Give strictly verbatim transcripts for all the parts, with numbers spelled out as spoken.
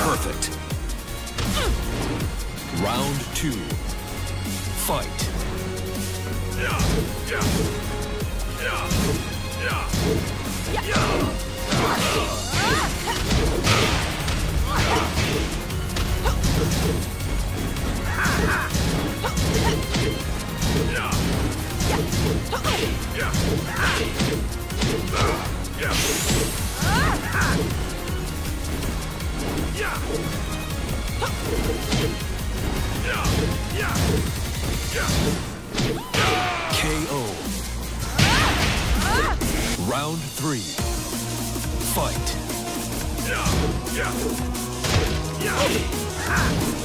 Perfect. Round two. Fight. K O. Round three. Fight. Yeah. K O. Round four.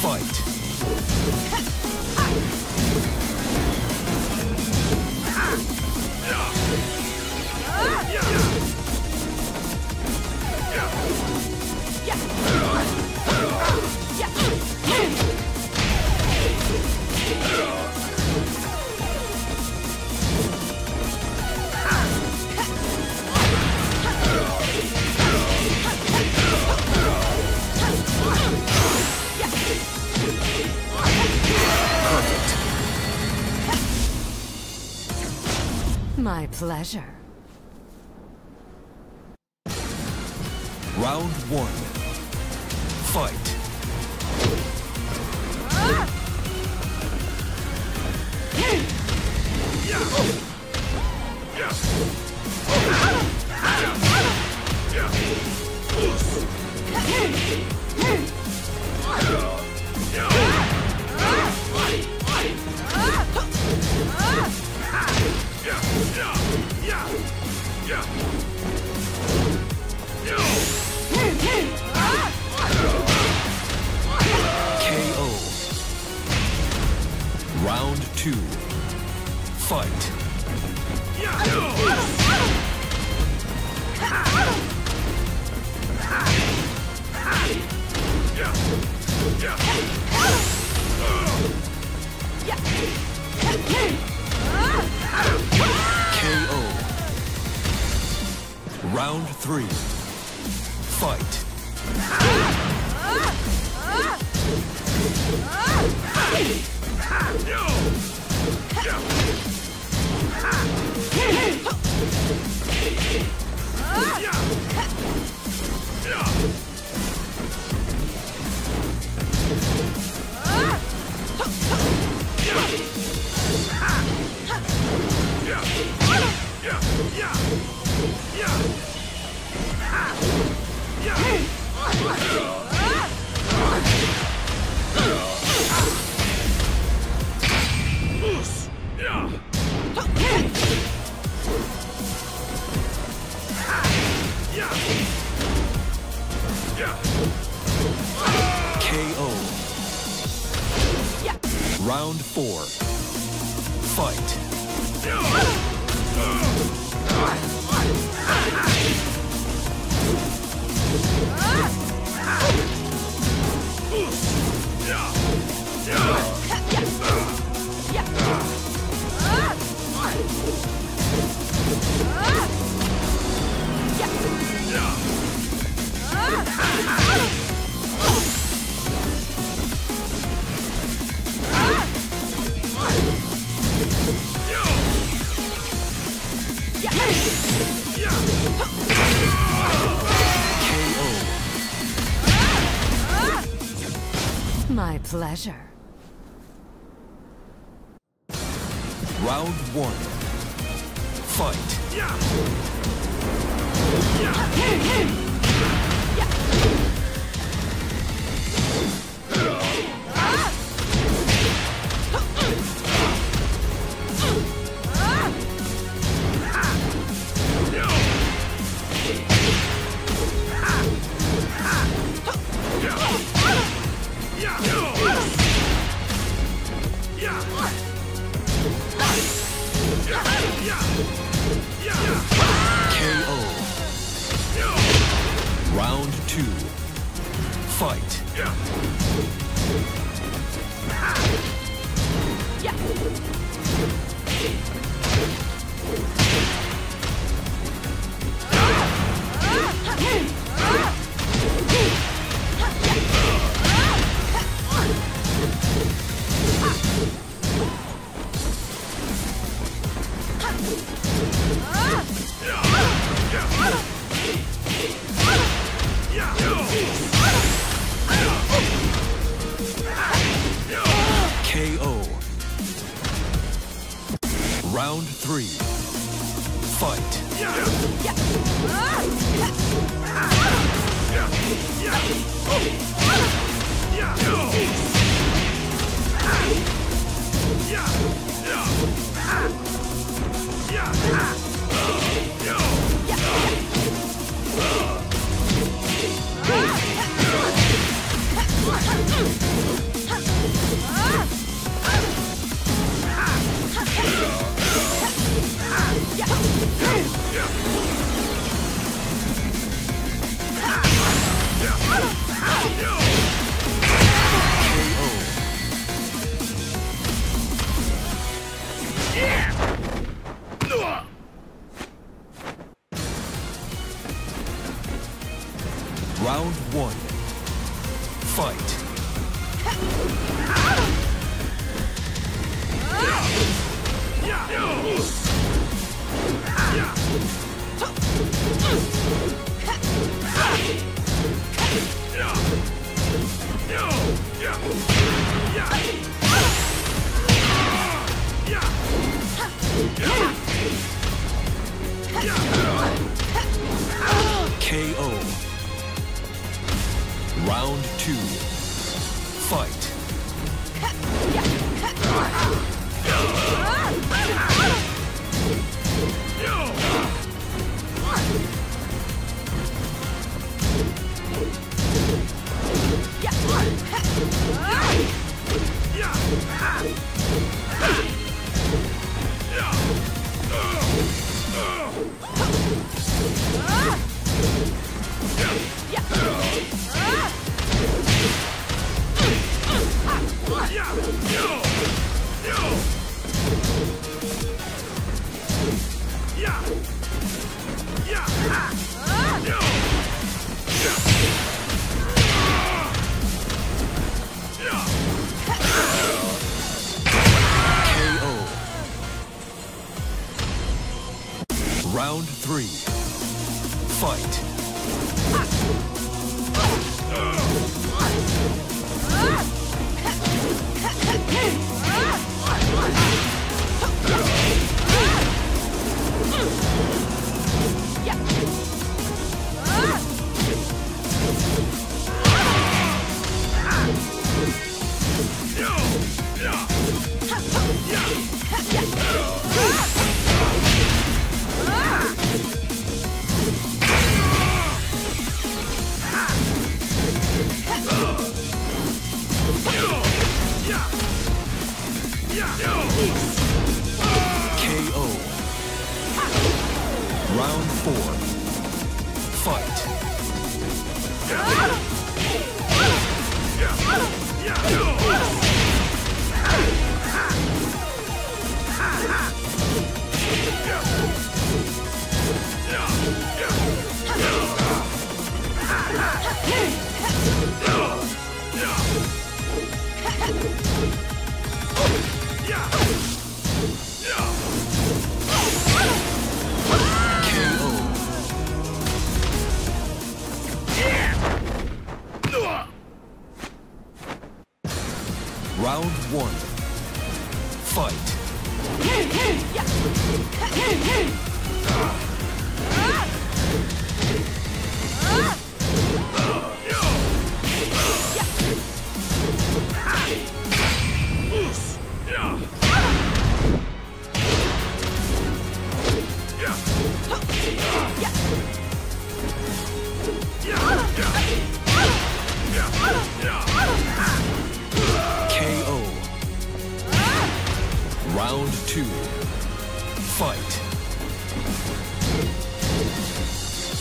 Fight. My pleasure. Round one. Fight. Round two. Fight. K O. Round three. Fight. K O. Round four. My pleasure. Round one. Fight. Yeah. Yeah. Fight.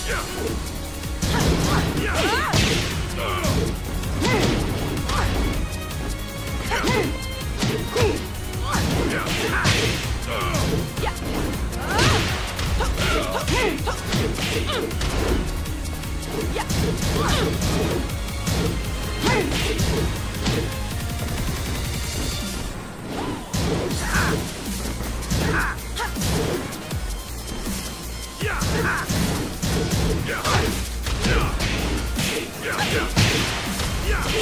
K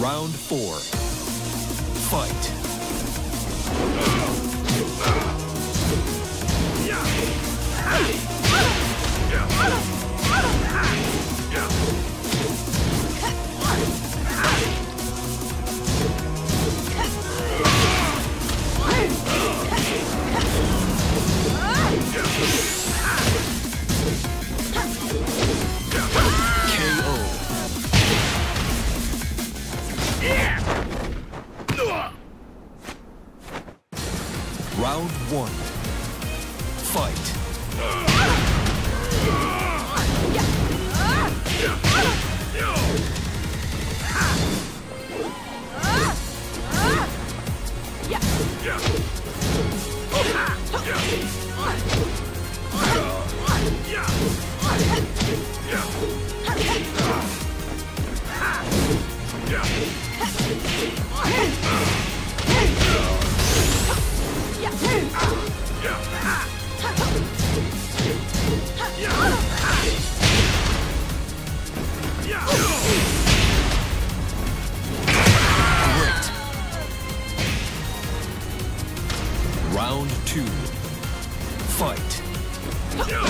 Round four. Fight. Round one. Fight. Round two. Fight. Fight.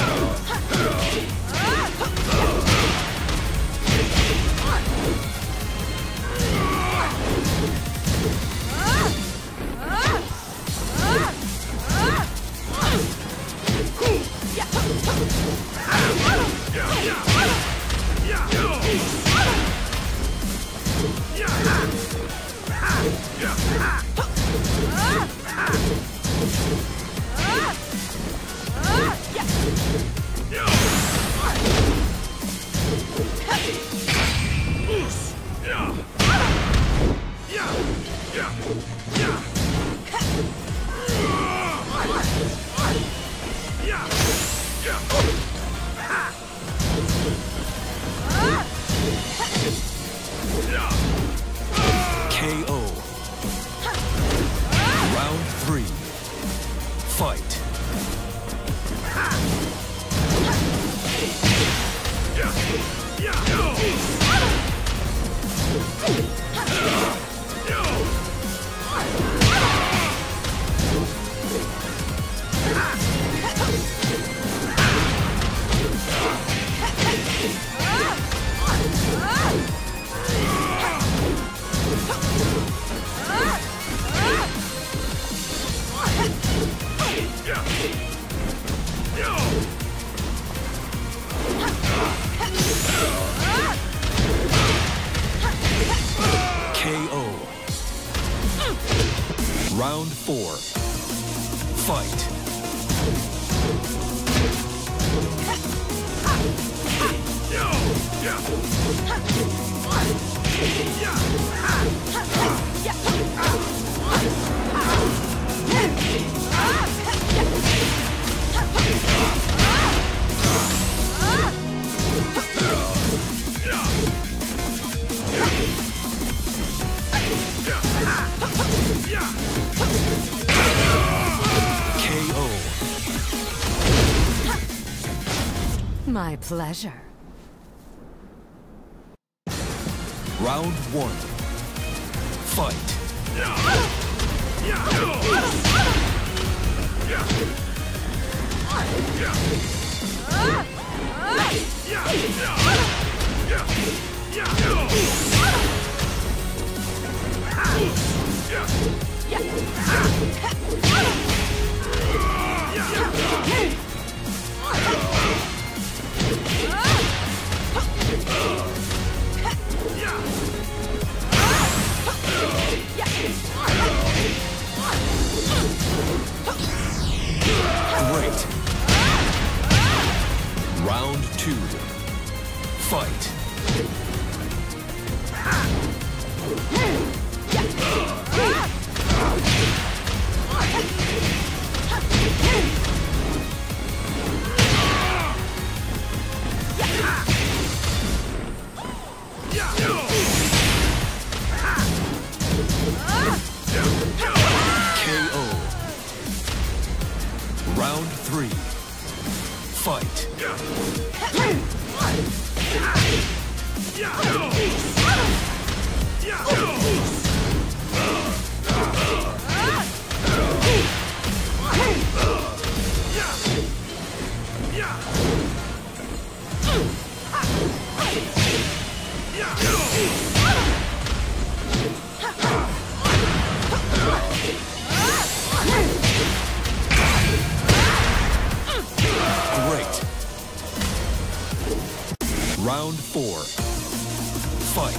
Round four. Fight. My pleasure. Round one. Fight. Great. Round two. Fight. Round three. Fight. Round four. Fight.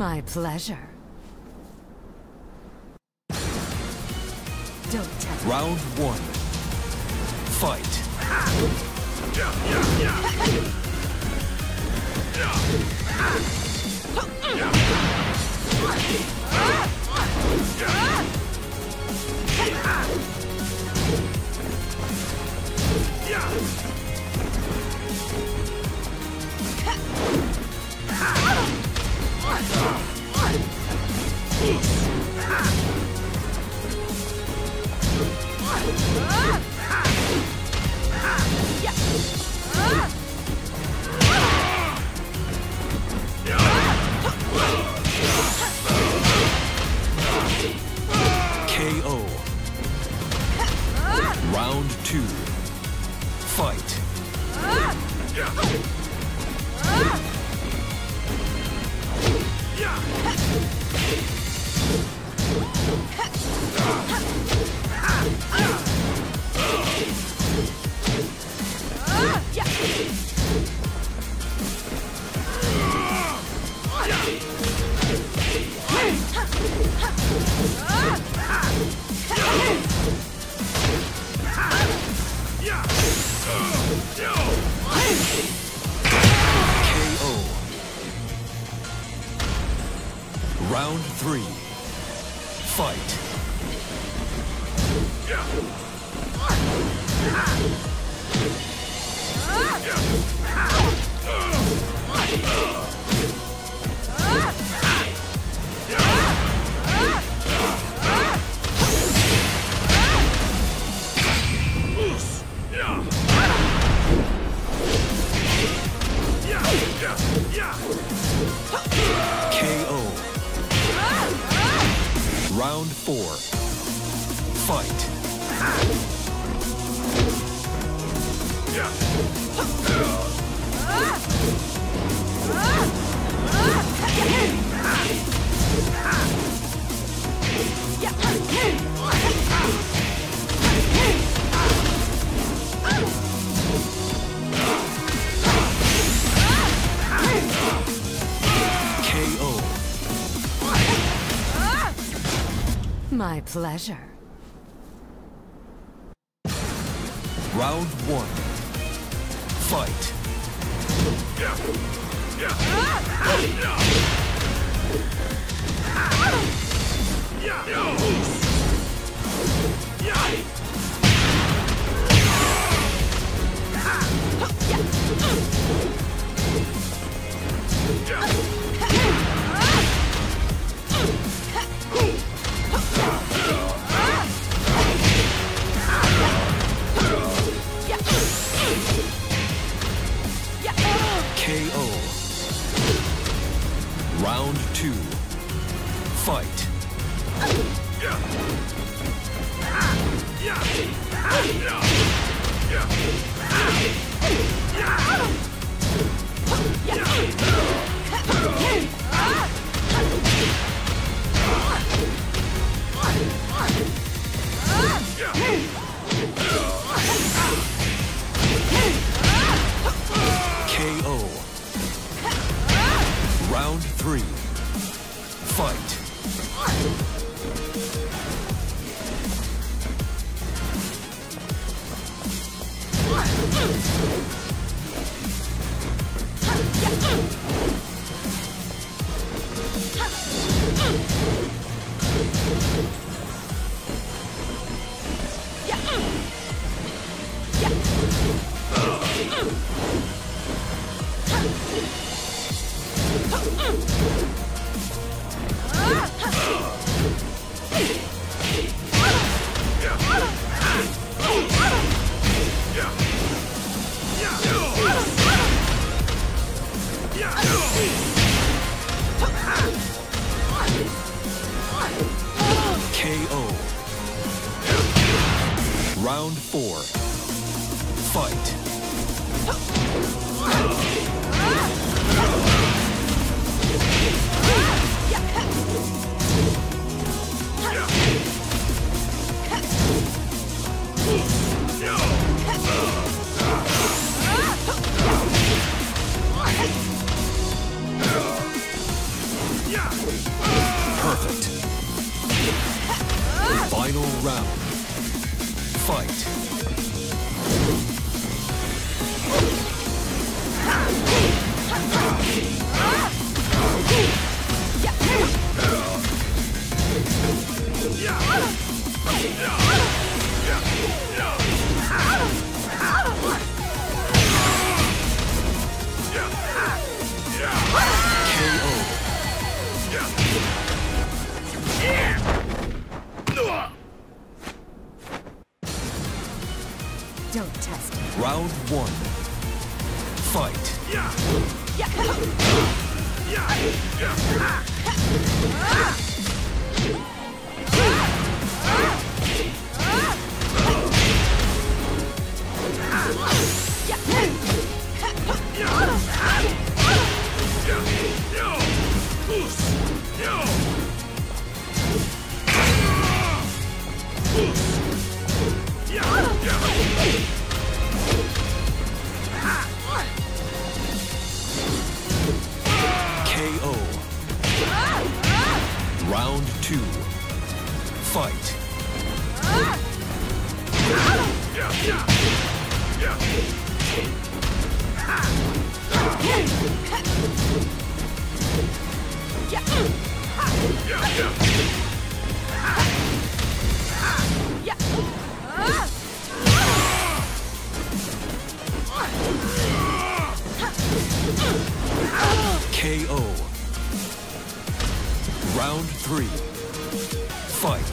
My pleasure. Don't touch me. Round one. Fight. K O. Round two. Fight. Round three. Fight. Round four. Fight. My pleasure. Round one. Fight. Yeah. Yeah. Ah! Yeah. Yeah. Yeah. Yeah. K O. Round two. Fight. K O. Round three. Fight. Round four. Fight. Perfect. Final round. Fight. Don't test it. Round one. Fight. Yeah. Yeah. Round two. Fight. K O. Round three. Fight.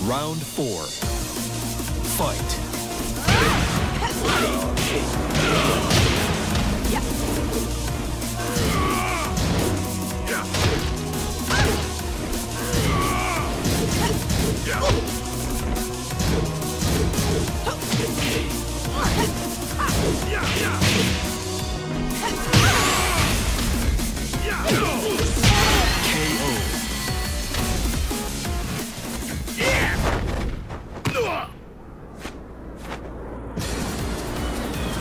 Round four. Fight. Yeah.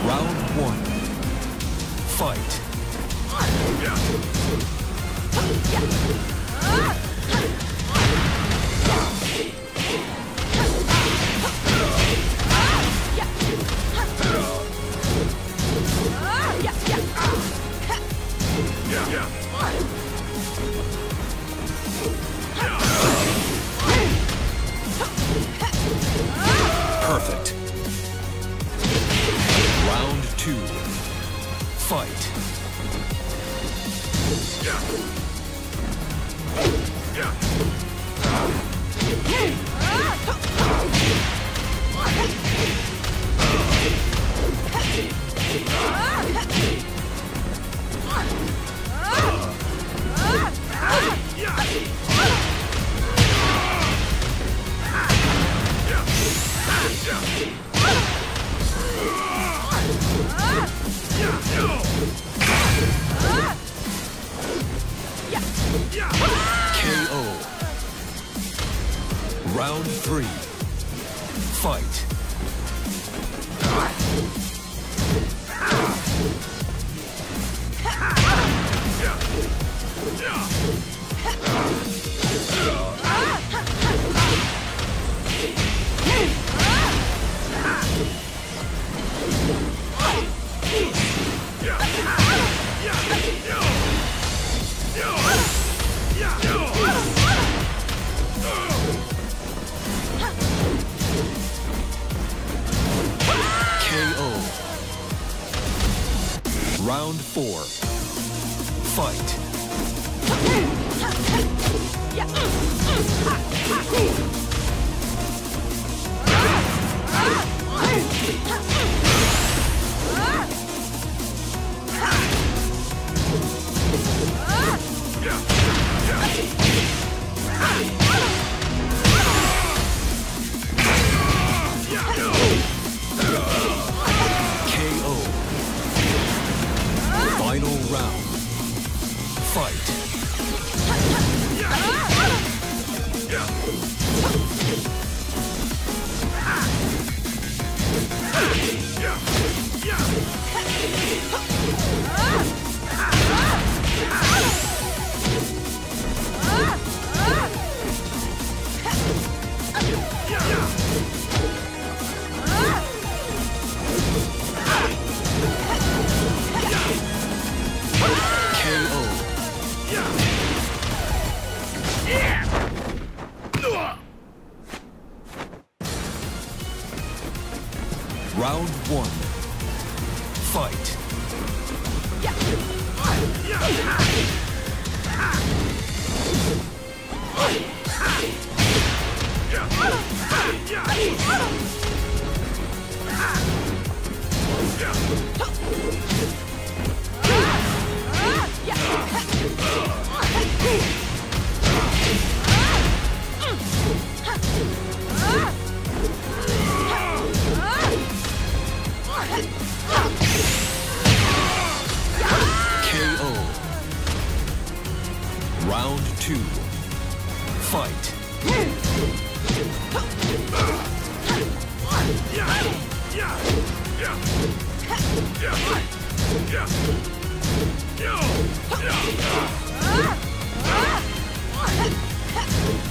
Round one. Fight. Perfect. Round two. Fight. K O. Round three. Fight. Round four. Fight. Final round. Fight. Round one. Fight. Round two. Fight.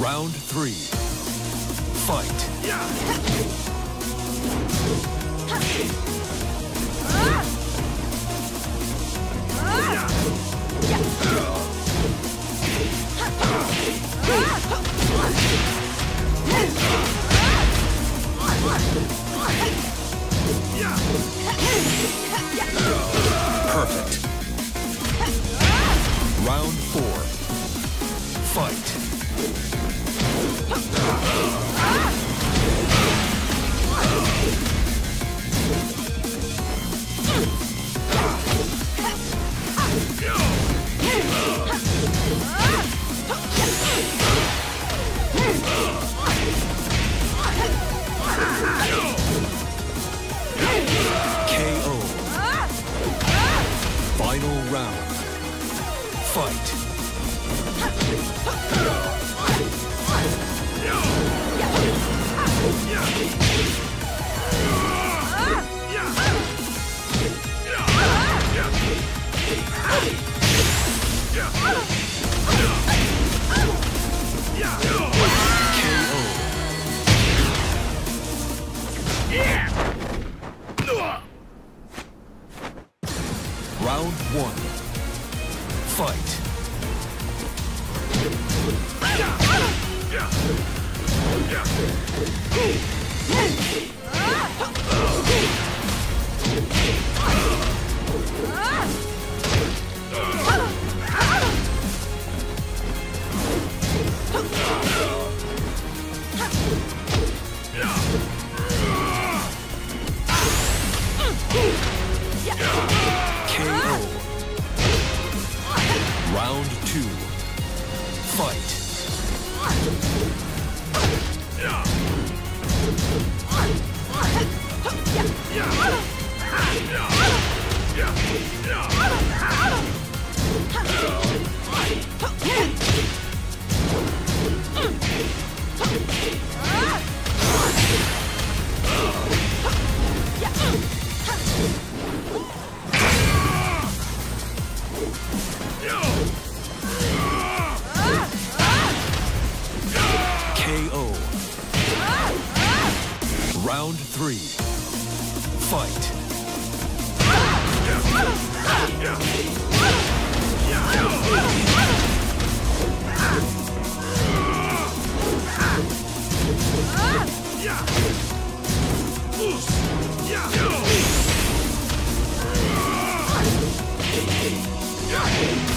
Round three. Fight. Perfect. Round four. Fight. K O. Final round. Fight. Round one. Fight. Round two. Fight. Round three. Fight.